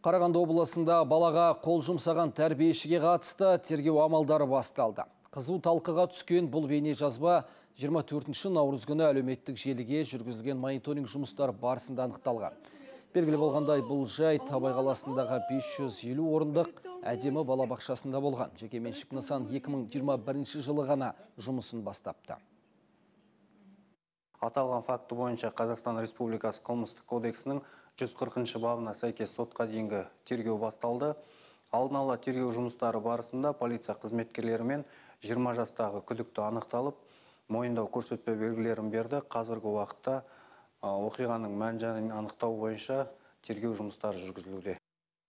Қарағанды облысында балаға қол жұмсаған тәрбиешіге қатысты тергеу амалдары басталды. Қызу талқыға түскен бұл бейне жазба 24 наурыз күні әлеуметтік желіге жүргізілген мониторинг жұмыстары барысында анықталған. Белгілі болғандай, бұл жай Табайқаласындағы 550 орындық Әдемі балабақшасында болған. Жекеменшік Нысан 2021 жылы ғана жұмысын бастапты. Аталған факты бойынша Қазақстан Республикасы қылмыстық кодексінің 140-шы бабына сәйкес сотқа дейінгі тергеу басталды. Алдын ала тергеу жұмыстары барысында полиция қызметкерлерімен 20 жастағы күдікті анықталып, мойындау көрсетпеу белгілерін берді. Қазіргі уақытта оқиғаның мән-жайын анықтау бойынша тергеу жұмыстары жүргізілуде.